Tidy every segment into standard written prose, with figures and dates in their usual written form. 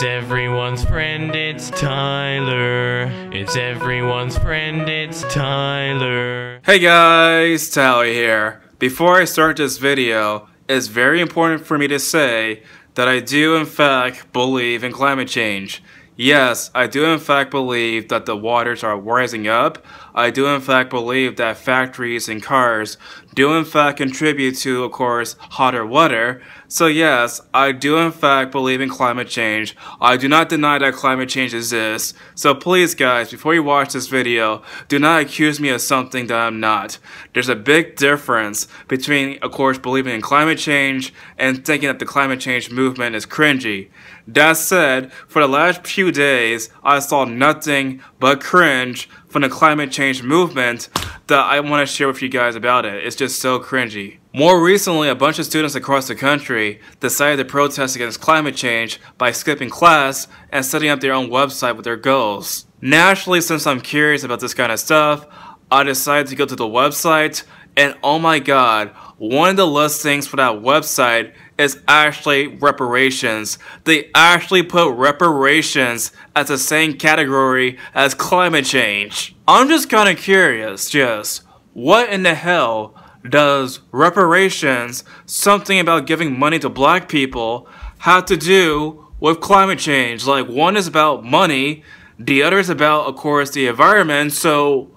It's everyone's friend, it's Tyler. It's everyone's friend, it's Tyler. Hey guys, Tyler here. Before I start this video, it's very important for me to say that I do in fact believe in climate change. Yes, I do in fact believe that the waters are rising up. I do in fact believe that factories and cars do in fact contribute to, of course, hotter water. So yes, I do in fact believe in climate change. I do not deny that climate change exists. So please guys, before you watch this video, do not accuse me of something that I'm not. There's a big difference between, of course, believing in climate change and thinking that the climate change movement is cringy. That said, for the last few days, I saw nothing but cringe from the climate change movement that I want to share with you guys about it. It's just so cringy. More recently, a bunch of students across the country decided to protest against climate change by skipping class and setting up their own website with their goals. Naturally, since I'm curious about this kind of stuff, I decided to go to the website, and oh my god, one of the listings for that website is actually reparations. They actually put reparations as the same category as climate change. I'm just kinda curious, just what in the hell does reparations, something about giving money to black people, have to do with climate change? Like, one is about money, the other is about, of course, the environment, so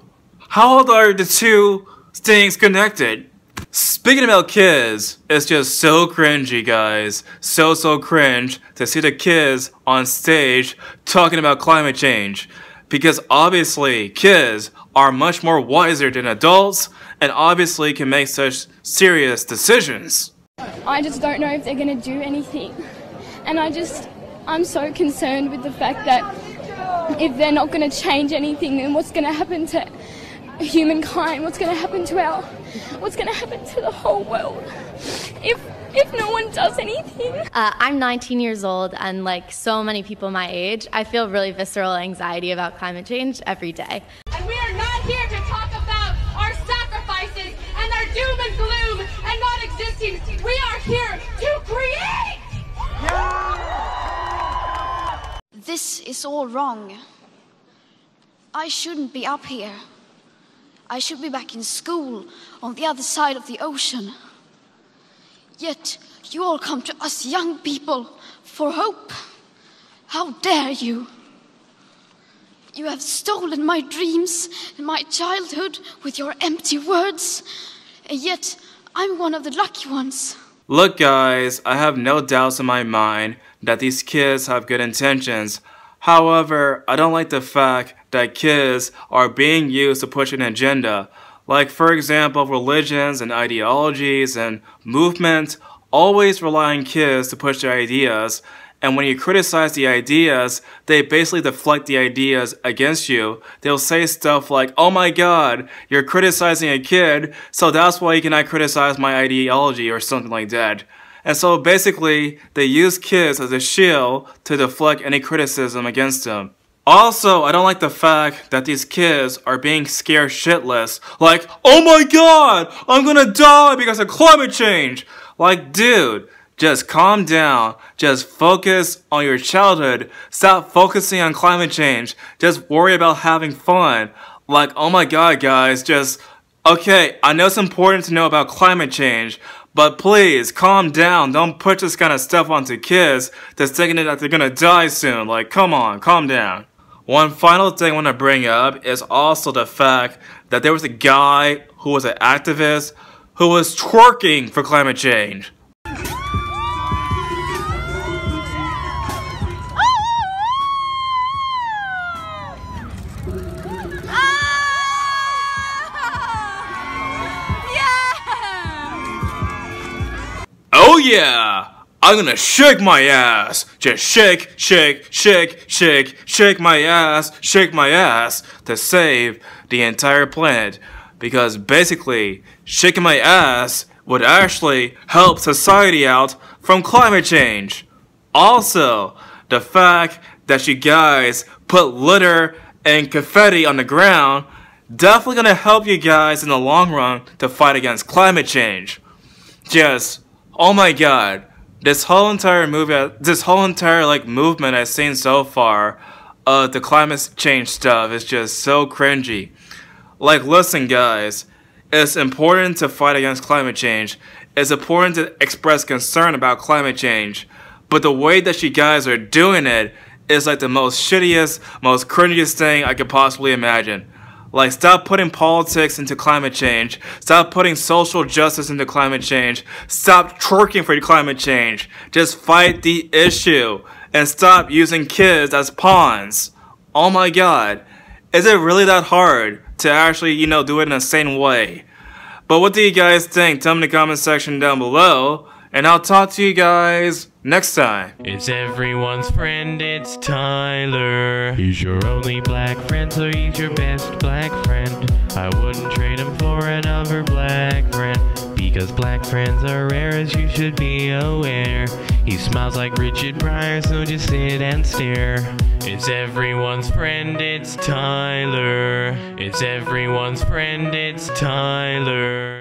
how are the two things connected? Speaking about kids, it's just so cringy, guys. So cringe to see the kids on stage talking about climate change. Because obviously, kids are much more wiser than adults and obviously can make such serious decisions. I just don't know if they're gonna do anything. And I'm so concerned with the fact that if they're not gonna change anything, then what's gonna happen to humankind? What's going to happen to our, what's going to happen to the whole world if no one does anything? I'm 19 years old, and like so many people my age, I feel really visceral anxiety about climate change every day. And we are not here to talk about our sacrifices and our doom and gloom and not existing. We are here to create! Yeah! This is all wrong. I shouldn't be up here. I should be back in school, on the other side of the ocean. Yet, you all come to us young people for hope. How dare you? You have stolen my dreams and my childhood with your empty words, and yet I'm one of the lucky ones. Look guys, I have no doubts in my mind that these kids have good intentions. However, I don't like the fact that kids are being used to push an agenda. Like, for example, religions and ideologies and movements always rely on kids to push their ideas, and when you criticize the ideas, they basically deflect the ideas against you. They'll say stuff like, oh my god, you're criticizing a kid, so that's why you cannot criticize my ideology, or something like that. And so basically, they use kids as a shield to deflect any criticism against them. Also, I don't like the fact that these kids are being scared shitless. Like, oh my god, I'm gonna die because of climate change! Like, dude, just calm down. Just focus on your childhood. Stop focusing on climate change. Just worry about having fun. Like, oh my god, guys, just... okay, I know it's important to know about climate change, but please, calm down. Don't put this kind of stuff onto kids that's thinking that they're gonna die soon. Like, come on, calm down. One final thing I want to bring up is also the fact that there was a guy who was an activist who was twerking for climate change. Oh yeah, I'm gonna shake my ass. Just shake, shake, shake, shake, shake my ass to save the entire planet. Because basically, shaking my ass would actually help society out from climate change. Also, the fact that you guys put litter and confetti on the ground definitely gonna help you guys in the long run to fight against climate change. Just... oh my god, this whole entire movement I've seen so far, the climate change stuff is just so cringy. Like, listen, guys, it's important to fight against climate change. It's important to express concern about climate change. But the way that you guys are doing it is like the most shittiest, most cringiest thing I could possibly imagine. Like, stop putting politics into climate change. Stop putting social justice into climate change. Stop twerking for climate change. Just fight the issue. And stop using kids as pawns. Oh my god. Is it really that hard to actually, you know, do it in a sane way? But what do you guys think? Tell me in the comment section down below. And I'll talk to you guys next time. It's everyone's friend, it's Tyler. He's your only black friend, so he's your best black friend. I wouldn't trade him for another black friend, because black friends are rare, as you should be aware. He smiles like Richard Pryor, so just sit and stare. It's everyone's friend, it's Tyler. It's everyone's friend, it's Tyler.